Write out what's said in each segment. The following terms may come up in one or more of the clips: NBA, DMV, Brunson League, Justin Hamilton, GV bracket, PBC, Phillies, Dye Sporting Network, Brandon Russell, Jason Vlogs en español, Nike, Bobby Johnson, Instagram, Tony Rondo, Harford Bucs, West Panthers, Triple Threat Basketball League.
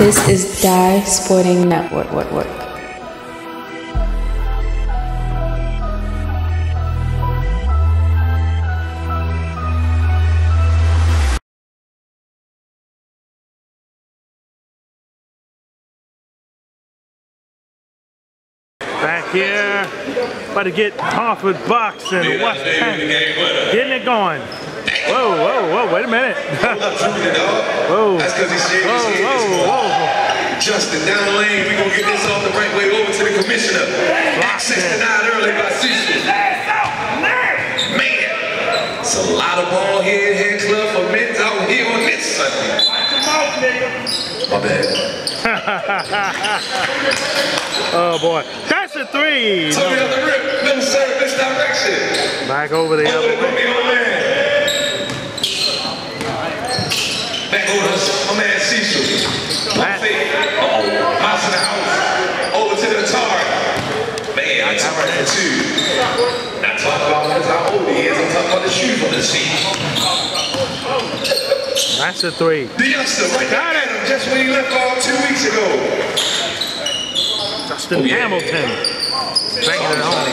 This is Dye Sporting Network. Back here, about to get Harford Bucs and West Panthers, getting it going. Whoa, whoa, whoa, wait a minute. Whoa, whoa, whoa. Justin, down the lane, we're going to get this off the right way over to the commissioner. Block 69 early by Cecil. Man, it's a lot of ball here, head club for men out here on this Sunday. My bad. Oh, boy. That's a three. So we have the rip, little serve this direction. Back over the other way. My man Cecil. Uh-oh. Mouse in the house. Over to the target. Man, I got right there too. Not talking about how old he is. I'm talking about the shoes on the seat. That's a three. The youngster right down at him just when he left off 2 weeks ago. Justin Hamilton. Bringing it home.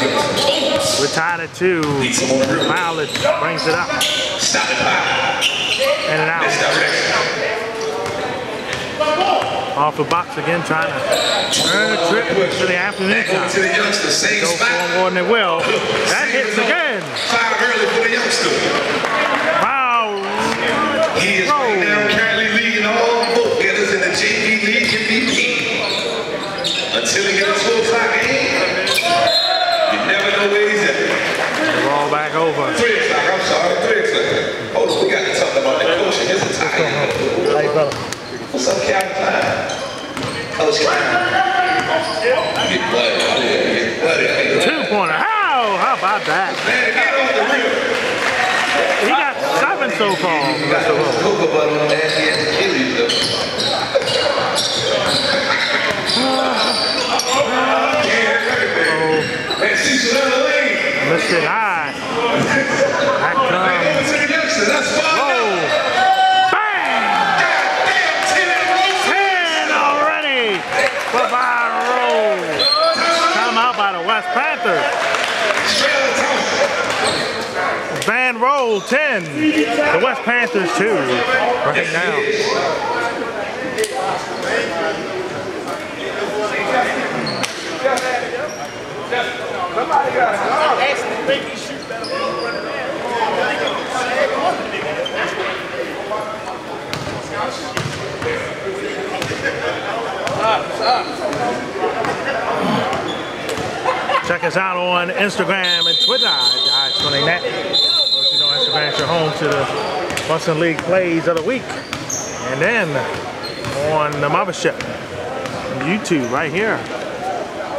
Retired at two. Mileage brings it up. Stop it by. In and out. Off the box again, trying to earn a trip to the afternoon time. To the youngster, same go spot. More than they will. That hits again. Five early for the youngster. Wow. He is right now currently leading all vote getters in the GV League MVP. Until he gets full clock in, you never know where he's at. Roll back over. 3 o'clock. I'm sorry, 3 o'clock. Oh, we got to talk about that coach and his attire. Hey, brother. What's up, Captain Klein? Coach Klein. Get bloody out here. Get bloody out here. 2 pointer. How about that? Man, get off the rim. He got 7 so far. He got those cocoa butter on that. He has Achilles, though. Man, she's another lead. Listen, high. Back comes. That's fine. West Panthers. Van roll 10. The West Panthers 2 right now. Check us out on Instagram and Twitter at DyeSportingNet. Of course, you know Instagram's your home to the Brunson League plays of the week. And then on the mothership, YouTube right here.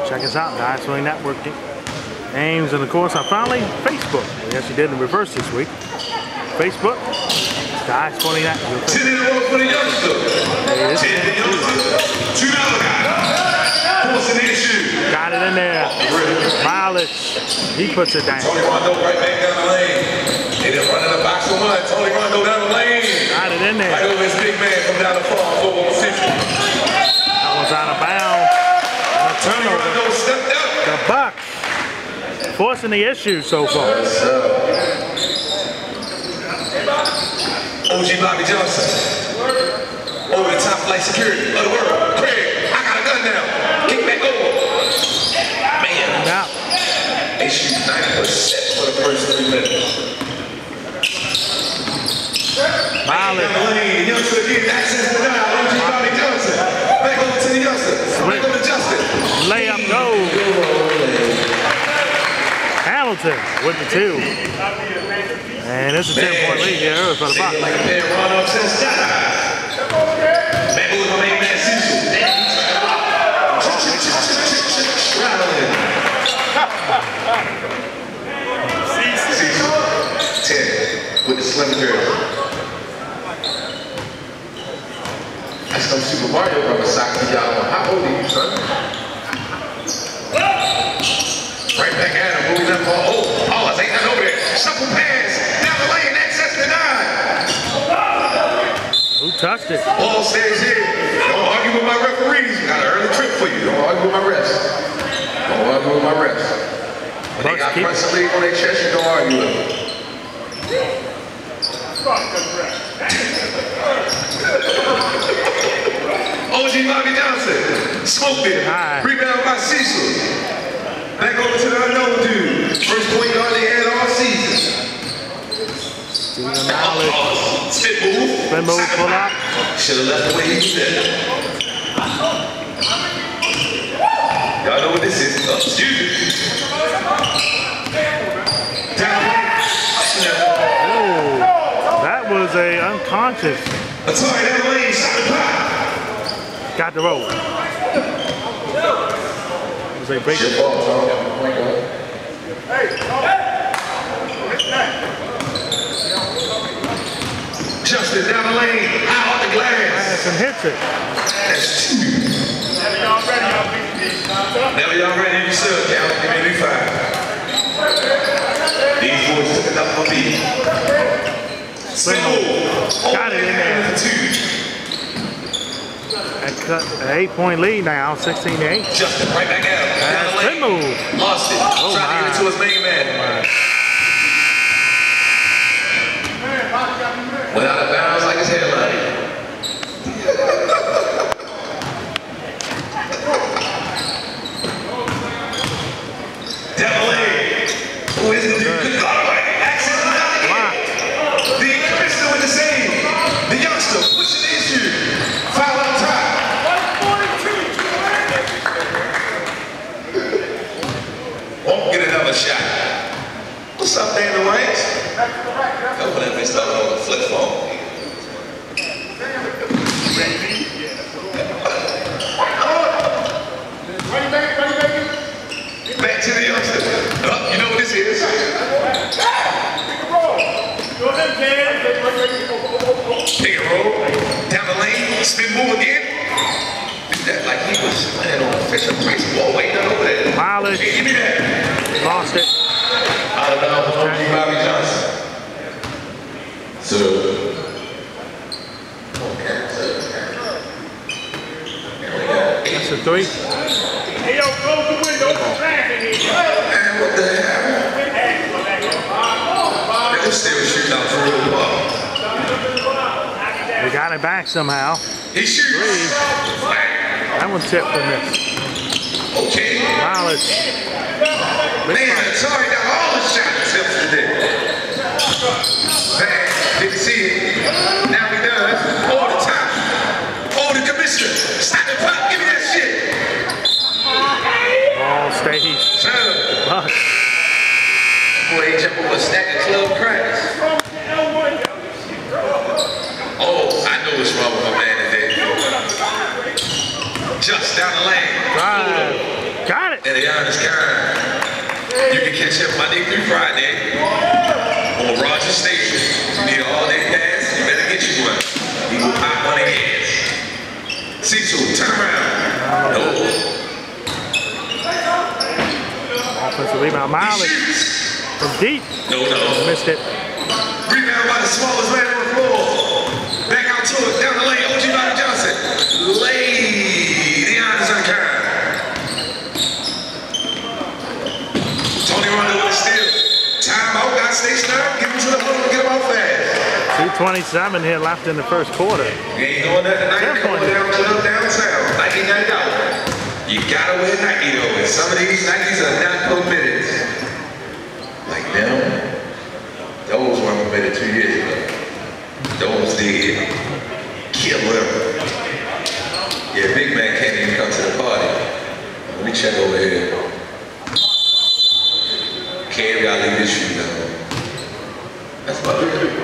Check us out, Dye Sporting Network Games. And of course, I finally Facebook. I guess you did in reverse this week. Facebook, Dye Sporting Network. Got it in there. Mileage. He puts it down. Tony Rondo right back down the lane. They didn't run in the box for much. Tony Rondo down the lane. Got it in there. Right over his big man from down the far. That one's out of bounds. Tony Rondo stepped up. The Bucs forcing the issue so far. OG Bobby Johnson. Over the top flight security of the world. Craig, I got a gun now. Out. They shoot 9% for the first 3 minutes. Mileage. Youngster getting access to now. OG Bobby Johnson. Back over to the youngster. Back over to Justin. Layup goes. Hamilton with the 2. And it's a 10-point lead here for the Bucs. Like a bad run up since that. Back over to my main man Cecil. Season 10 with the slim jersey. That's some Super Mario Brothers socks for y'all. How old are you, son? Right back at him, moving up for oh, ain't nothing over there. Shuffle pass, down the lane, access denied. Touched it. Paul says here, don't argue with my referees. Got an early trip for you. Don't argue with my refs. Don't argue with my refs. When they got Brunson League on their chest, you don't argue with them. OG Bobby Johnson, smoked it. Right. Rebound by Cecil. Back over to the unknown dude. First point guard they had all season. Spit move. Spin move, pull up. Should have left the way he said. Y'all know what this is. Excuse me. Oh, that was a unconscious. That's all right, that lane shot the pop. Got the roll. It was a break. Hey, Justin down the lane, out the glass. And hits it. That's two. Now y'all ready, you still count, give me 3-5. These boys took it up for me. Single. Got it in there. That cut an 8-point lead now, 16-8. Justin right back at him. That's good move. Lost it. Oh, trying to get it to his main man. Went out of bounds like his headline. Devil A. Who is it? Good God Almighty. Access is not again. The Christian with the same. The youngster pushing the issue. Foul on top. 142. Won't get another shot. What's up there in the ranks? Don't put that bitch up on the flip phone. Back to the youngster. Oh, you know what this is? Pick and roll. Down the lane. Spin move again. Do that like he was playing on a Fisher Price ball. Ain't nothing over there. Mileage. Hey, give me that. Lost it. Out of bounds with OG Bobby Johnson. So, that's a three. Hey, yo, close the window. Man, what the hell? They just still shooting out for real ball. We got it back somehow. He shoots. Three. That one tipped for me. Okay. Mileage. Man, sorry, got all the shots tipped today. Bang, didn't see it. Now he does. Over the top. Over the commissioner. Stop the pop. Give me that shit. Oh, stage. Fuck. Boy, he jumped over a stack of 12 cracks. Oh, I know what's wrong with my man today. Just down the lane. Right. Got it. And the honest kind. You can catch him Monday through Friday. On Rogers Station, you need all day pass, you better get you one. He will pop on the gas. Cecil, turn around. No. Offensive rebound, Mileage. From deep. No. Missed it. Rebound by the smallest man on the floor. Back out to it, down the lane, OG Bobby Johnson. Lay the honors unkind. Tony Rondo with a steal. Timeout, got station out, give him to the hook and get him out fast. 2:27 here left in the first quarter. You ain't going nothing tonight, going down to the downtown, Nike night out. You gotta wear Nike though, and some of these Nikes are not permitted. Like them, those weren't permitted 2 years ago. Those did kill them. Yeah, big man can't even come to the party. Let me check over here. Cam got to leave his shoes out. That's my favorite.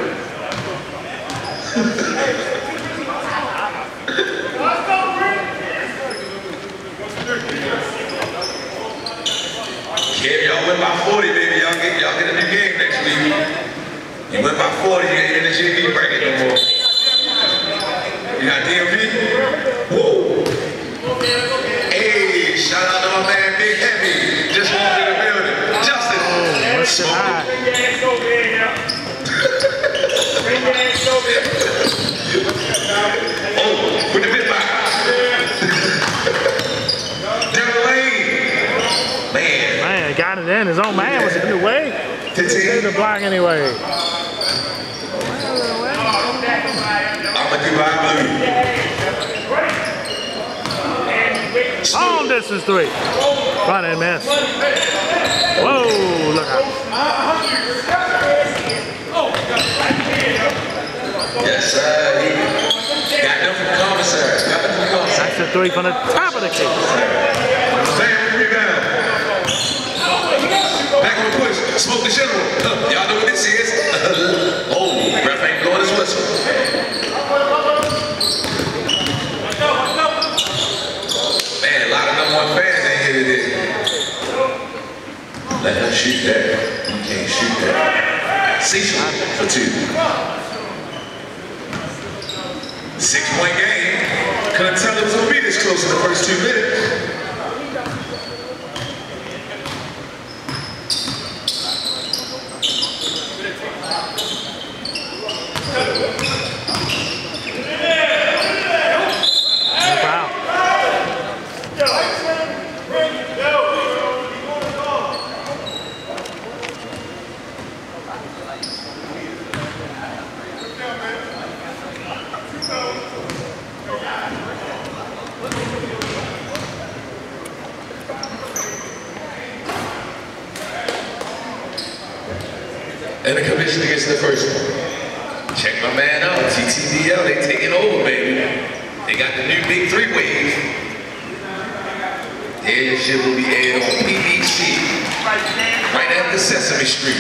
Cam, y'all win by 40, baby. Y'all get a new game next week. You win by 40, you ain't in the GV bracket no more. You got DMV? Woo! Hey, shout out to my man Big Heavy. Just walked in the building. Bring your ass over here now. Bring your ass over here. his own man was in the way. He saved the block anyway. Long distance three. Run and miss. Whoa, look out. Yes, sir. That's a three from the top of the key. Back on the push. Smoke the shuttle. Y'all know what this is. Oh, ref ain't blowing his whistle. Man, a lot of number one fans ain't here today. Let him shoot that. You can't shoot that. Cecil for two. 6-point game. Couldn't tell it was going to be this close in the first 2 minutes. And the commissioner gets the first one. Check my man out, GTDL, they taking over, baby. They got the new big three wave. Their shit will be aired on PBC, right after Sesame Street.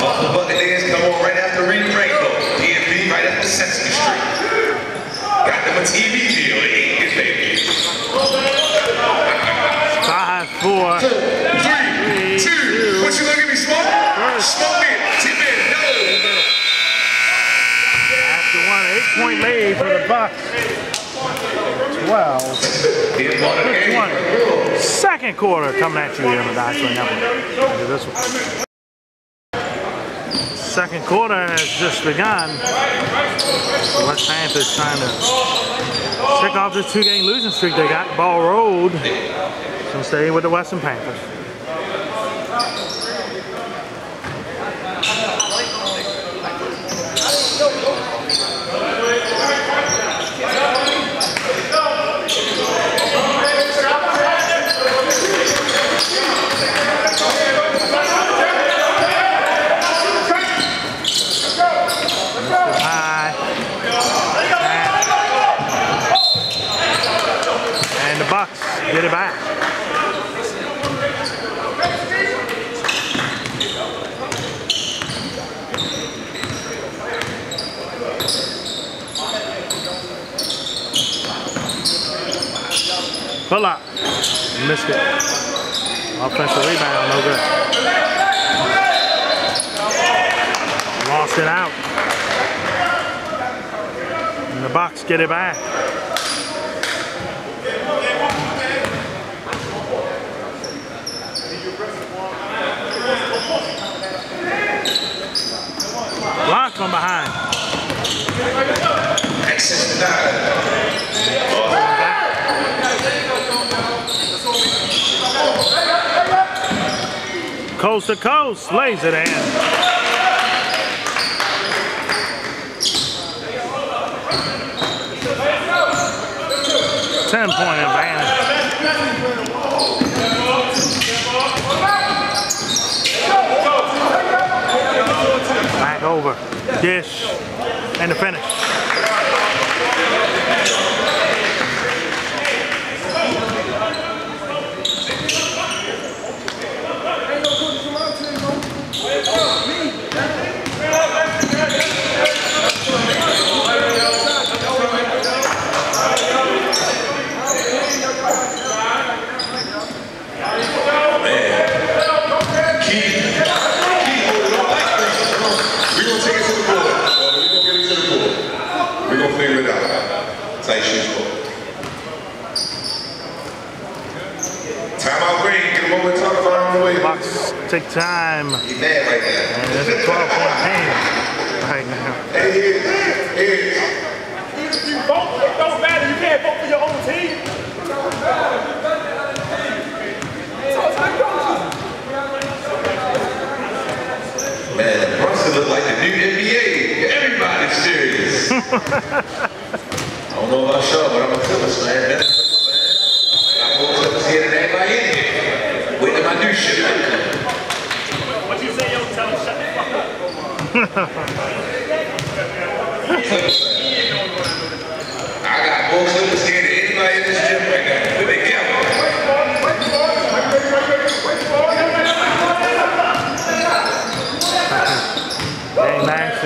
Off the Buccaneers come on right after Reading Rainbow. DMV right after Sesame Street. Got them a TV deal, they ain't good, baby. 4, 3, 2, 1. What you looking at me smoke? Smoke it, tip it, no. After one, 8-point lead for the Bucs. 12, 20. Second quarter coming at you here with Dye Sporting Network. This one. Second quarter has just begun. The West Panthers trying to check off this 2-game losing streak they got. Ball rolled. And stay with the Western Panthers. And the Bucs get it back. Pull up. Missed it. Offensive rebound, no good. Lost it out. And the Bucs get it back. Blocked from behind. Access denied. Coast to coast, lays it in. Ten-point advantage. Back over, dish, and the finish. Take time. He's mad right now. And there's a 12-point game right now. Hey, hey, hey. Even if you vote, it don't matter. You can't vote for your own team. Man, Brunson look like the new NBA. Everybody's serious. I don't know about y'all, but I'm a Phillies fan. I'm going to Phillies here today by any. Wait till my new shit come. What you say, yo, tell him shut the fuck up. I got more Phillies here than anybody in this gym right now. Where they get?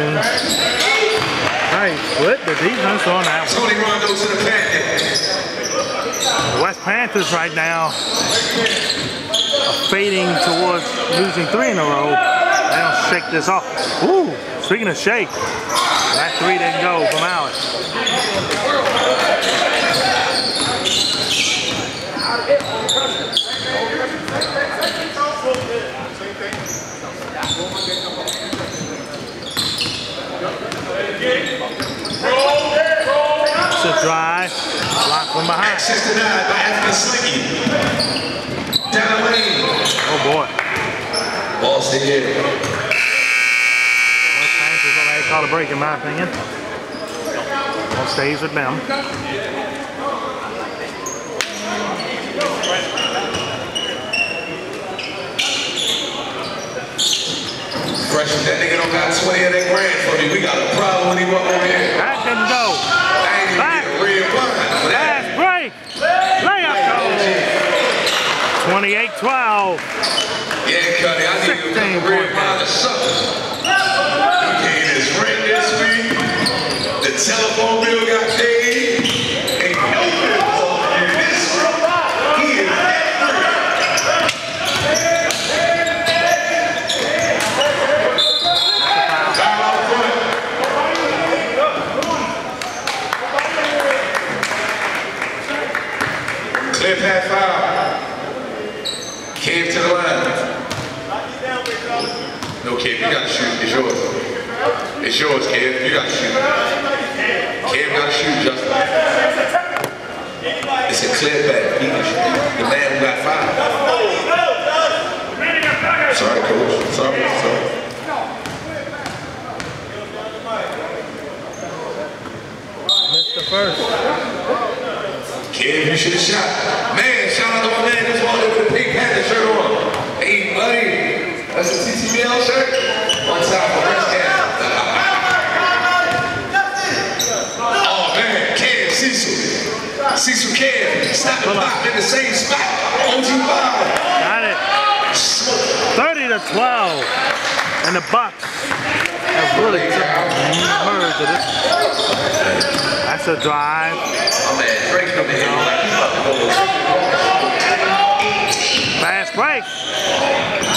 Nice flip, the defense on that one. Tony Rondo to the packet. West Panthers right now fading towards losing 3 in a row. They don't shake this off. Ooh, speaking of shake, that 3 didn't go from Alex. Drive, block from behind. 69 by Anthony Slinky. Down the lane. Oh boy. Boston here. West Panthers already caught a break in my opinion. Ball stays with them. Fresh, that nigga don't got 20 of that grand for me. We got a problem when he walk over here. That didn't go. Last break. Layup goal. 28-12. Yeah, Cuddy, I need you to come real by the suckers. You gave his rent this week. The telephone bill got paid. And no bills on in this room. He is that free. Clear path foul. Cave to the line. No, Cave, you gotta shoot. It's yours. It's yours, Cave. You gotta shoot. Cave gotta shoot, Justin. It's a clear path. He can shoot. The man who got fouled. Sorry, coach. Sorry, sorry. Missed the first. Kid, you should have shot. Man, shout out to my man that's walking with a pink Panther shirt on. Hey, buddy, that's a TTBL shirt? One time for West Ham. Oh, man, Cam, Cecil. Cecil Cam, stop the block in the same spot. OG5. Got it. 30-12. And the Bucs have really merged it. That's a drive. Fast break.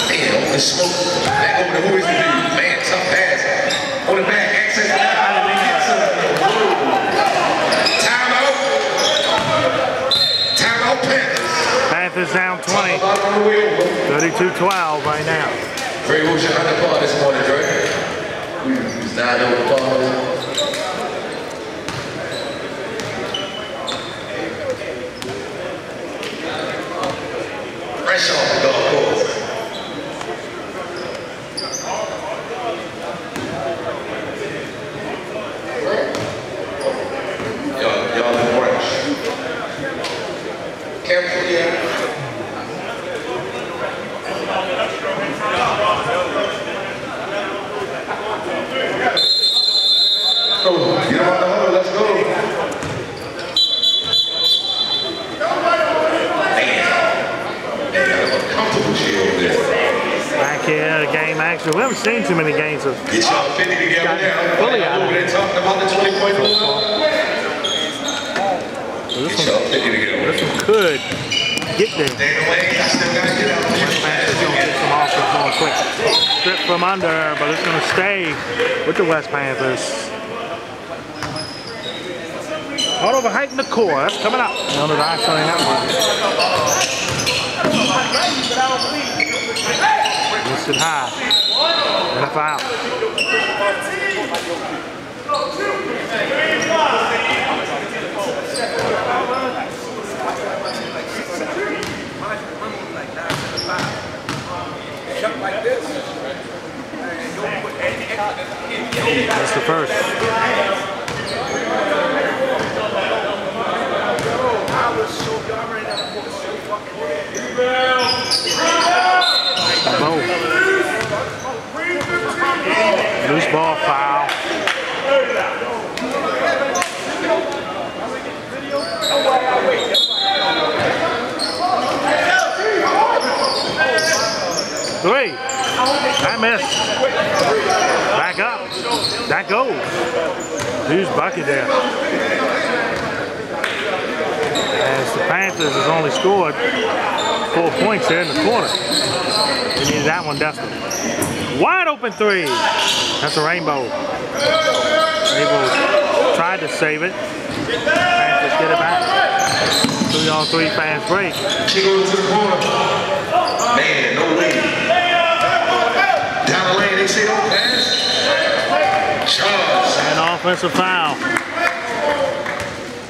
Man, on the smoke. Back over to who is the dude? Man, tough pass. On the back, access the out. Timeout. Timeout Panthers. Panthers down 20. 32-12 right now. Dre, who's your under par this morning, Dre? He's 9 over par. Fresh off the golf course. Y'all in March. Careful, yeah. Oh, get out the hole, let's go. Back here, game action. We haven't seen too many games of. Get y'all 50 together now. Fully out. Over there talking about the 20-point rule. So this one could get there. Strip from under, but it's going to stay with the West Panthers. All over Hike McCoy. That's coming up on the Dye Sporting Network. Listed high. And a foul. jump like this. And don't put any extra. That's the first. I was so dumb right now. I was so fucking dead. Boom. Loose ball foul. Three. I missed. Back up. That goes. Who's bucket there? As the Panthers has only scored 4 points there in the corner. They need that one desperately. Wide open three. That's a rainbow. Rainbow tried to save it. Panthers get it back. 3-on-3 fast break. She goes to the corner. Man, no way. An offensive foul. That's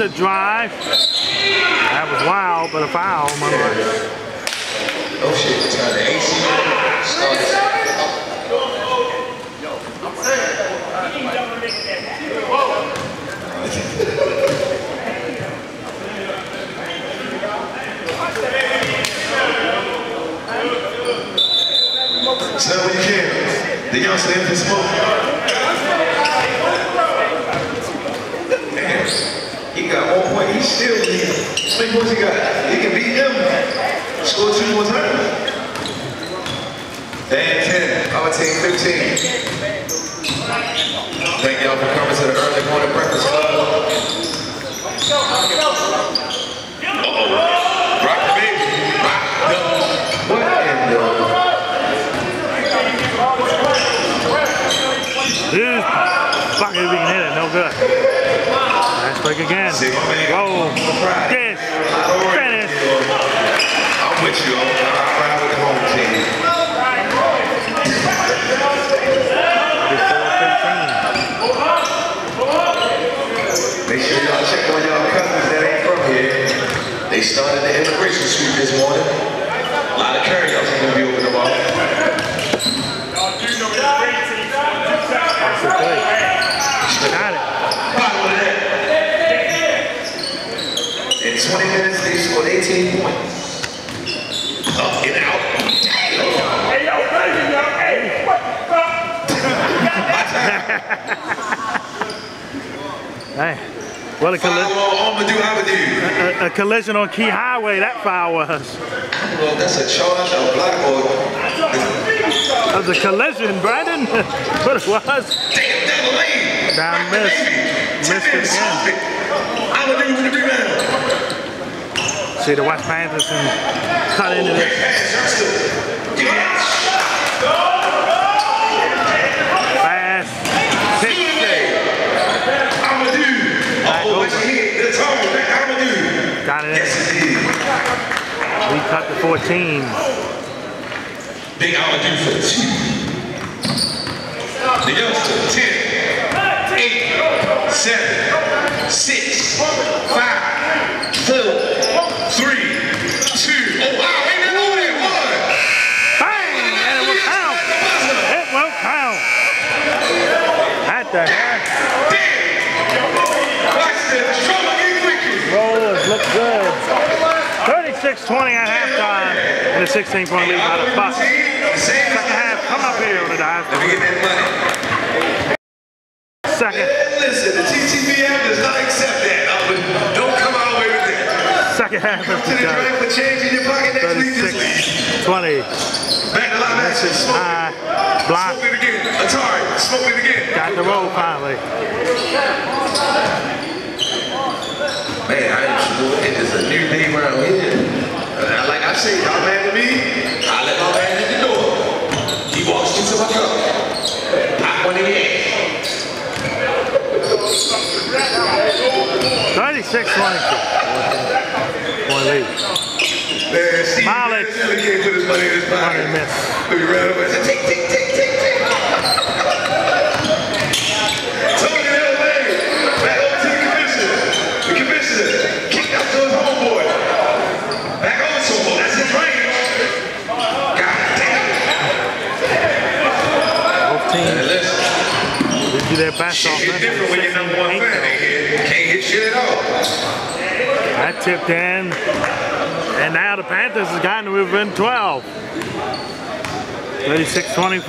a drive. That was wild, but a foul. My yeah. Oh shit, it's got the AC. So that way you can. They y'all stay in the smoke. Damn. He got 1 point. He's still here. How many points he got? He can beat them. Score 2 more times. And 10. Our team 15. Thank y'all for coming to the early morning breakfast club. Uh-oh. Rock the baby. Rock the what in the dude, fuck if we can hit it, no good. Nice break again. Roll. Yes. Finish. With you, I'm proud of the home team. 34-15. Make sure y'all check on y'all cousins that ain't from here. They started the immigration sweep this morning. A lot of carryouts are going to be over the ball. That's the play. Got it. Bottom of that. In 20 minutes, they scored 18 points. Up and out. Hey, yo, baby, yo, hey, what the fuck? Hey, well, a collision on Key Highway, that foul was. Well, that's a charge on Blackboard. That was a collision, Brandon. But it was. Damn, that down missed. Missed it again. I'm going to do the rebound. See the West Panthers and cut into this. Fast pick. Got it in. We cut to 14. Big Amadou for the 2. The youngster 10, 8, 7, 6, 5, 4. 3, 2, oh wow, ain't that all that one? Bang! And it will count. It will count. At the half. Rollers look good. 36-20 at halftime. And a 16-point lead by the Bucs. Second half, come up here on the Dye. Let me get that money. Second. Listen, the TTPM does not accept that. Don't come out with that. Second half of the drive with change in your pocket next week. 20. Back to line action. Smoke it. Block. Smoke it again. Atari. Smoke it again. Got the roll finally. Man, it is a new day around here. Like I say, y'all mad at me? I let my man hit the door. He walks into my cup. I went in the 36-22. One lead. mileage. Running miss. Take, take, take, take, take. Tony L.A. Back over to the commissioner. The commissioner kicked out to his homeboy. Back over to him. That's his range. God damn. Both teams. Let's do that bash off. It's different when you're number one fan. Can't hit shit at all. That tipped in, and now the Panthers has gotten to within 12. 36-24.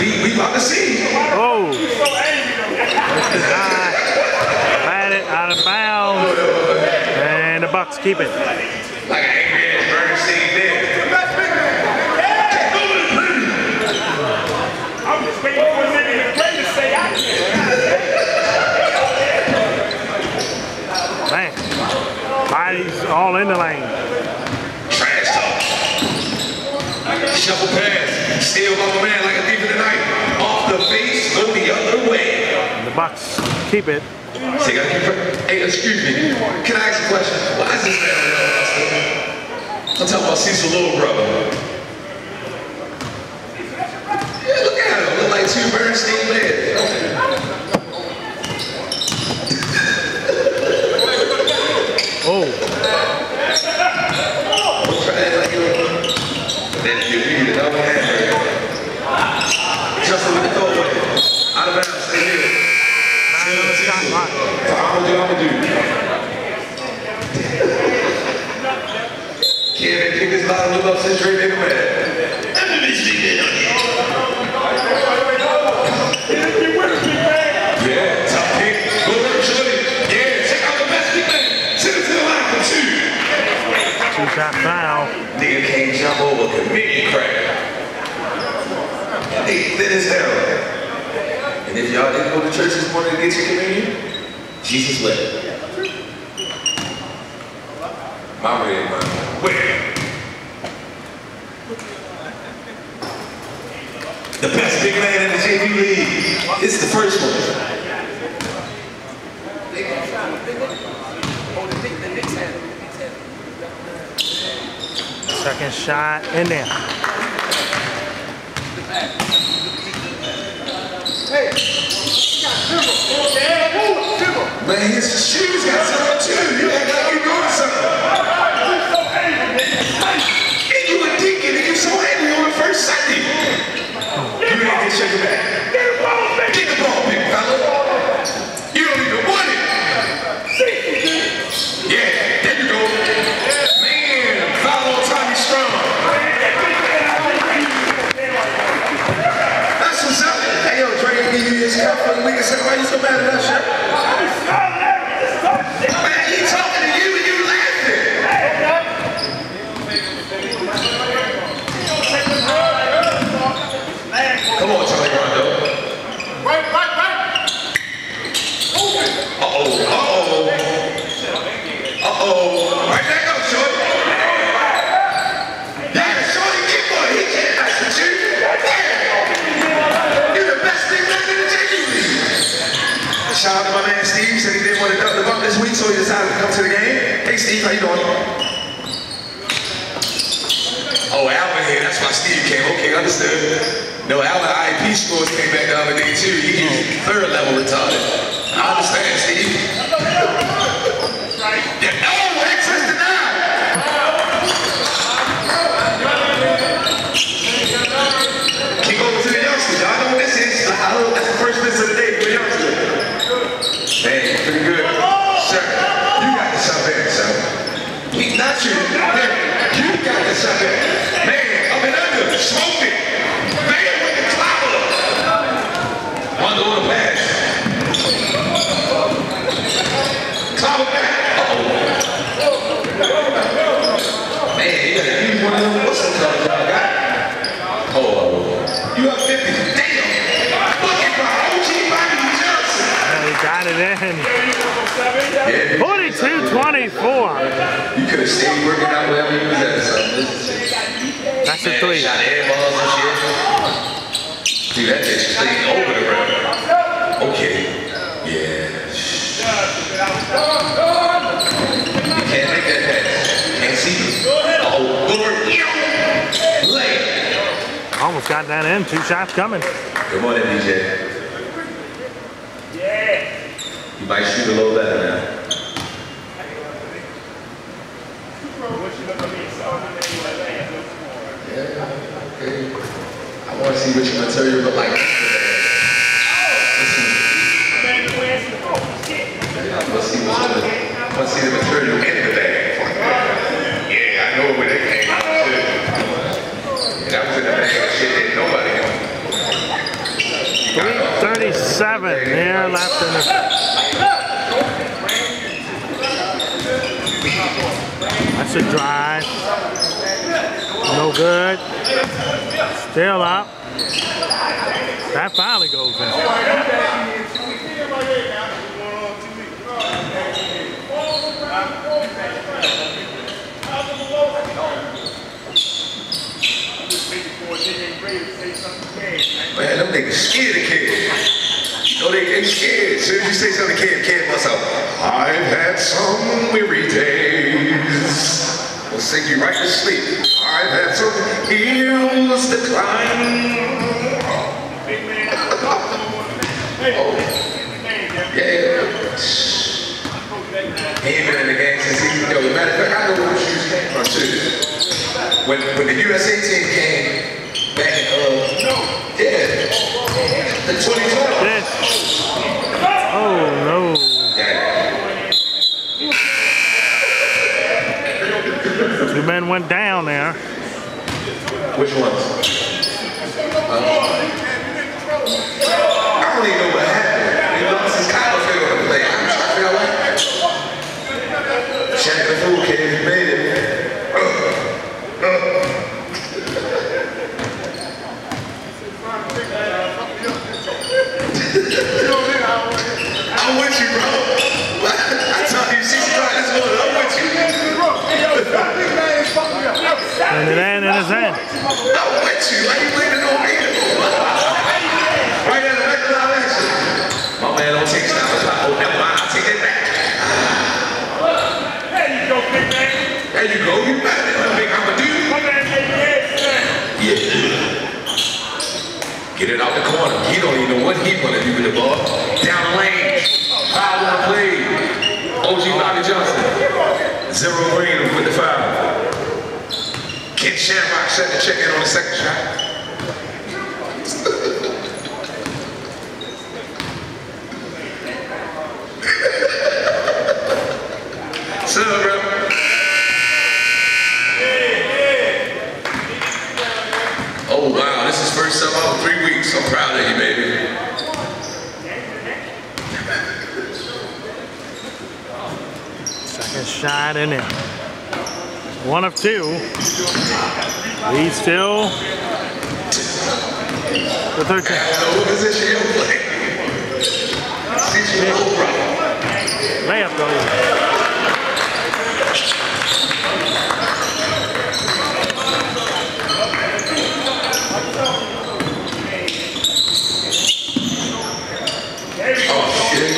We about to see. Oh. Batted out of bounds, and the Bucs keep it. Like an angry ass bird sitting there. Bodies all in the lane. Trash talk. Shuffle pass. Steal my man like a thief in the night. Off the face, go the other way. The Bucs keep it. Hey, excuse me. Can I ask a question? Why is this man? I'm talking about Cecil Little Brother. Yeah, look at him. Look like two Bernstein legs. Oh. Shot foul. Nigga can't jump over comedian crap. Nigga thin as hell. And if y'all didn't go to church this morning to get your communion, Jesus left. My red man. Where? The best big man in the GV League. It's the first one. They gonna try to pick up. Oh, they think the Knicks had it. Second shot in there. Hey, man, his shoes got zero too. You act like you doing something. And you a deacon and you so angry on the first Sunday. You ain't gonna check it back. Get the ball, big fella. You don't even want it. Yeah. Nigga said, why you so mad at that shit? Man, he talking to you and you laughing. Come on, Charlie Rondo. Right. Uh-oh. Right back up, Shorty. Yeah, Shorty, get boy. He can't mess with you. Yeah. You're the best thing back in the JV. Shout out to my man Steve, said he didn't want to dump the bump this week, so he decided to come to the game. Hey Steve, how you doing? Oh, Alvin here, that's why Steve came. Okay, understood. No, Alvin IEP scores came back the other day too. He's third level retarded. I understand, Steve. Yeah, oh, access denied! Keep going to the youngsters. Y'all know what this is. That's the first miss of the day for the youngsters. Hey, pretty good. Sir, you got to shove in, sir. He's not you. You got to shove in. Man, up and under. Smoke it. Man, with the clobber. One on the pass. Clobber back. Uh-oh. Man, you gotta use one of them whistle covers y'all got. Oh, you up 50. Damn. Looking for OG Bobby. Got it in. 42-24. You could have stayed working out wherever you was at. So. That's a three. Dude, that bitch stayed over the rim. Okay. almost got that in. Two shots coming. Come on in, DJ. Yeah. You might shoot a little better now. Yeah, okay. I want to see what your material look like. I want to see the material in the bag. Yeah, I know where they came from. That was in the bag of shit that nobody knew. 3:37 there left in the. That's a drive. No good. Still up. That finally goes in. Man, them niggas scared of Cam. You know they scared. As soon as you say something to Cam, Cam busts out, I've had some weary days. We'll sink you right to sleep. I've had some hills to climb. Oh. Yeah. He ain't been in the game since he, yo, as a matter of fact, I know what shoes came from too. When the USA team came, back in, yeah, the 2012. Yes. Oh, no. Yeah. Two men went down there. Which ones? I don't even know what happened. You know, this is kind of fair on the play. I'm trying to figure out what. Check the fool, kid. You made it. And it ain't in his hand. I'm with you. Why you blaming on me? Right at the regular election. My man don't take stops. Oh, never mind. I take it back. There you go, big man. There you go. You better than a big I'ma do. My man made the ass back. Yeah. Get it out the corner. He don't even know what he want to do with the ball. Down lane. Power play. OG Bobby Johnson. 0-3 with the foul. Get Shamrock set the chicken on the second shot. So, bro. Oh, wow. This is first time out in 3 weeks. I'm proud of you, baby. Second shot in there. One of two. He's still the third time. Layup goes in. Oh shit.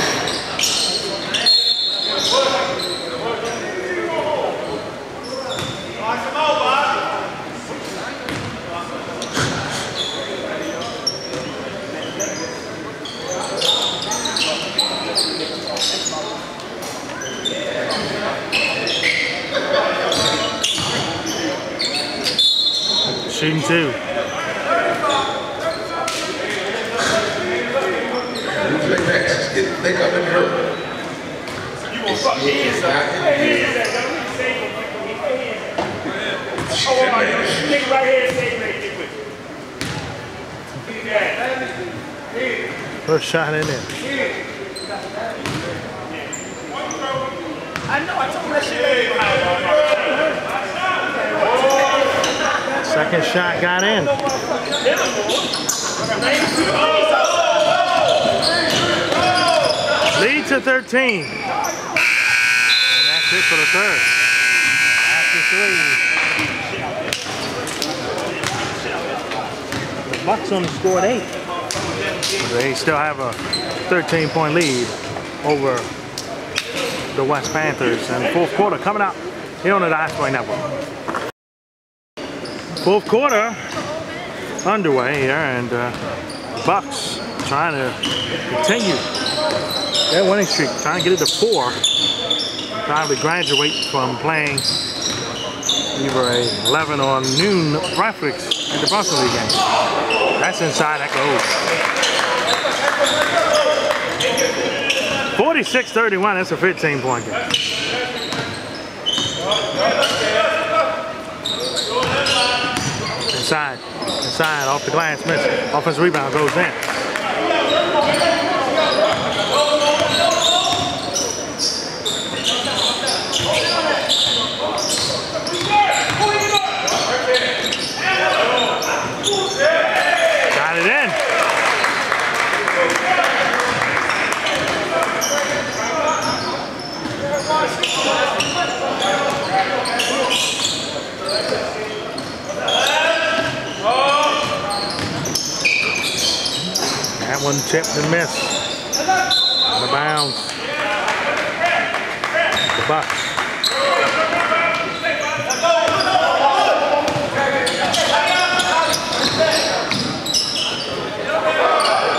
Shooting two. First shot in there. I know I told that shit. Second shot got in. Lead to 13. And that's it for the third. After three. The Bucs only scored 8. They still have a 13-point lead over the West Panthers. And the fourth quarter coming up here on the Dye Sporting Network. Fourth quarter, underway here, and Bucs trying to continue their winning streak, trying to get it to 4, trying to graduate from playing either a 11 or noon Riflex at the Brunson League game. That's inside, that goes. 46-31, that's a 15-point game. Inside, inside, off the glass, miss. Offensive rebound goes in. That one tipped and missed. Out of bounds. The Bucs.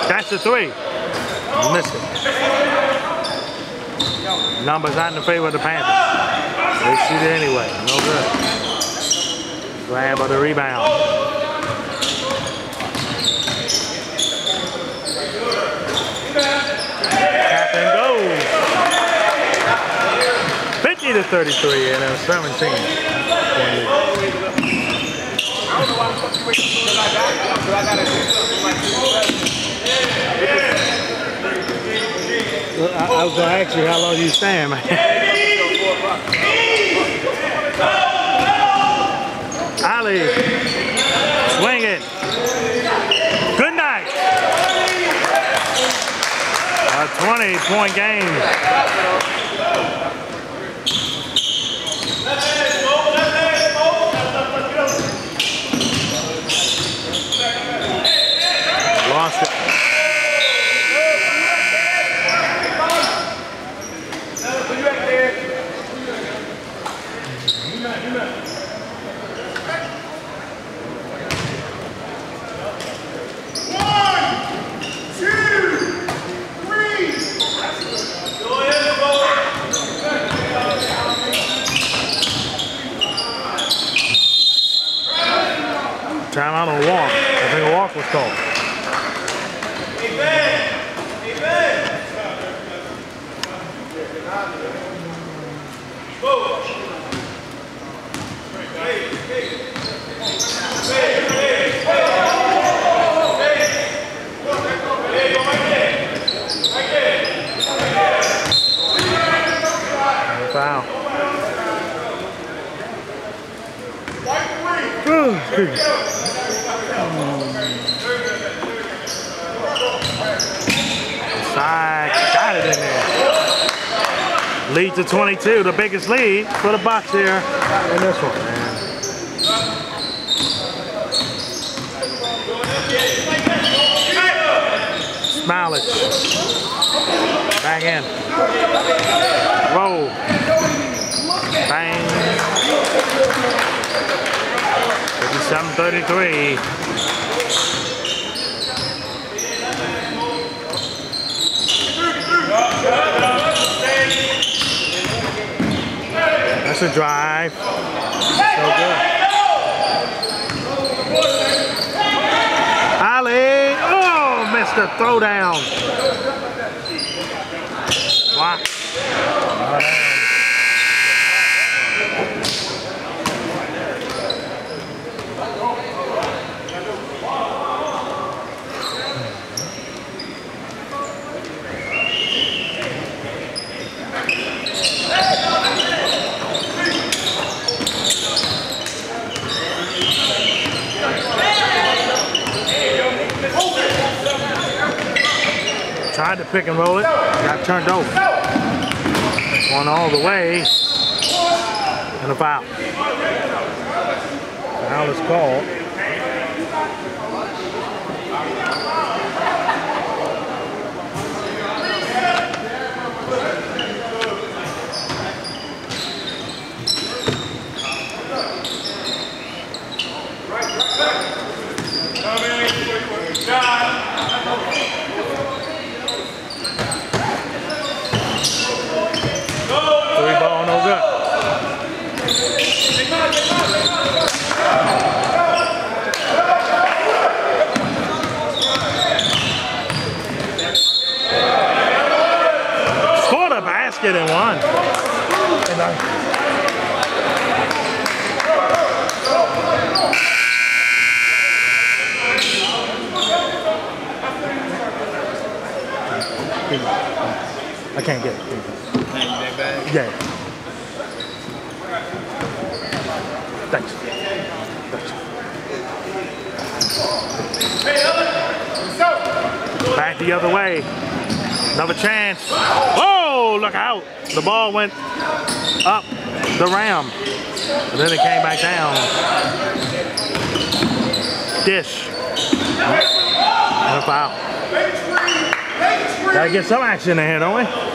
That's the 3. Missed it. Numbers not in the favor of the Panthers. They shoot it anyway. No good. Grab of the rebound. Cap and goes. 50-33 and a 17. I was gonna ask you how long you stand, man. Ali, swing it. Good night. A 20-point game. Lost it. Timeout on a walk. I think a walk was called. Foul. Got it in there. Lead to 22, the biggest lead for the Bucs here in this one, man. Smilage. Back in. Roll. Bang. 57-33. That's a drive. So good. Ali, oh, missed the throw down. Wow. Tried to pick and roll it, got turned over. Going all the way, and a foul. Foul is called. time. I can't get it. Yeah. Thanks. Back the other way. Another chance. Oh, look out. The ball went up the ram. And then it came back down. Dish. And a foul. Gotta get some action in here, don't we? Go.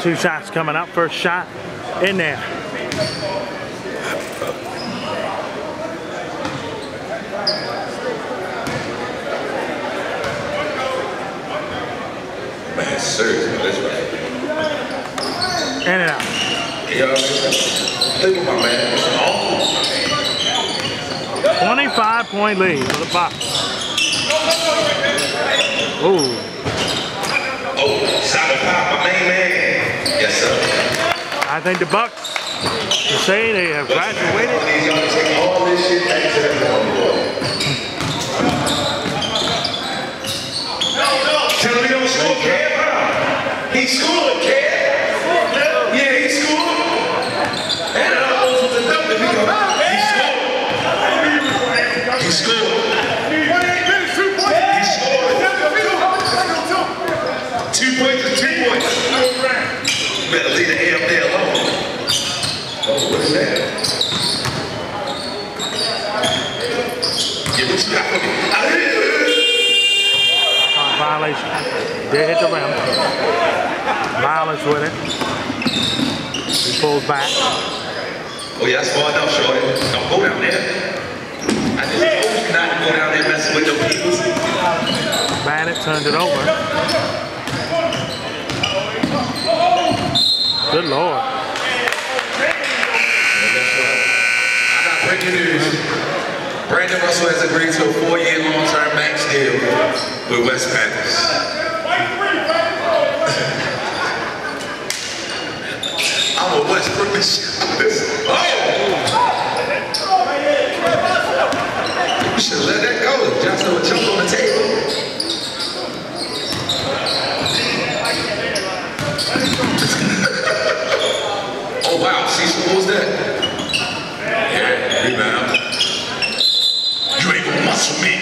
2 shots coming up. First shot in there. Man, seriously, that's right. In and out. Yo, think of my man. It's awful. 25-point lead for the Bucs. Ooh. Oh, shot of power, my main man. Yes, sir. I think the Bucs can say they have graduated. These young take all this shit back to their home. Tell him he don't score, kid. He scored, kid. Yeah, he scored. And it almost was enough to become out. He scored. He scored. 28 minutes, 2 points. He scored. 2 points and 2 points. You better leave the hell there alone. Oh, what is that? Give it to me. I hear you. Violation. Did hit the rim. Violence with it. He pulls back. Oh yeah, that's far enough, shorty. Don't go down there. I just hope you not go down there messing with your people. Bandit turned it over. Good lord. I got breaking news. Brandon Russell has agreed to a 4-year long-term max deal with West Panthers. I'm a West Panthers. Oh! You should let that go. Johnson would jump on the table. Oh wow, see, what was that? Yeah, rebound. You ain't gonna muscle me.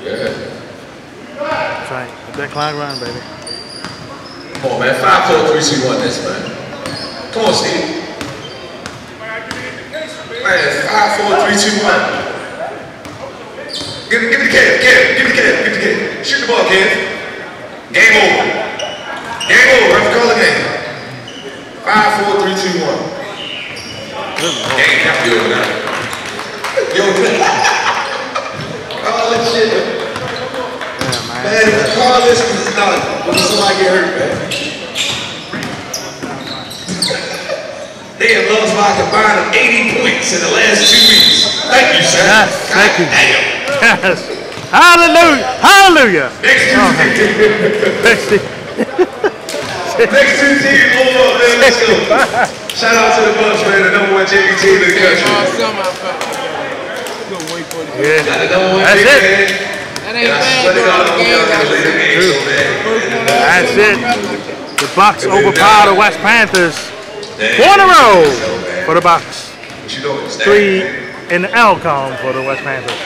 Yeah. That's right. Let that clock run, baby. Come on, man. 5, 4, 3, 2, 1. This, man. Come on, Steve. Man, 5, 4, 3, 2, 1. Give it to Kev. Give it to Kev. Give it to Kev. Shoot the ball, Kev. Game over. Game over. Ref, call the game. 5, 4, 3, 2, 1. Damn, I'm doing that. Yo, call this shit. Yeah, man, call this because it's not. When somebody get hurt, man. They have lost by a combined of 80 points in the last 2 weeks. Thank you, sir. Yes, thank you. Yes. Hallelujah. Hallelujah. Next Tuesday. Next Tuesday, hold on, man. Let's go. Shout out to the Bucs, man, the #1 JV team in the country. Yeah. That's it. That's it. The Bucs overpower the West Panthers. 4 in a row for the Bucs. 3 in the L column for the West Panthers.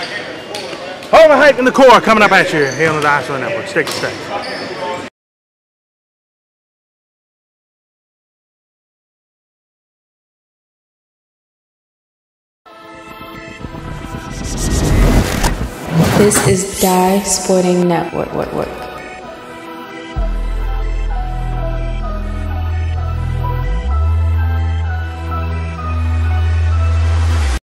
All the hype in the core coming up at you here on the Dye Sporting Network. Stick to stick. This is Dye Sporting Network.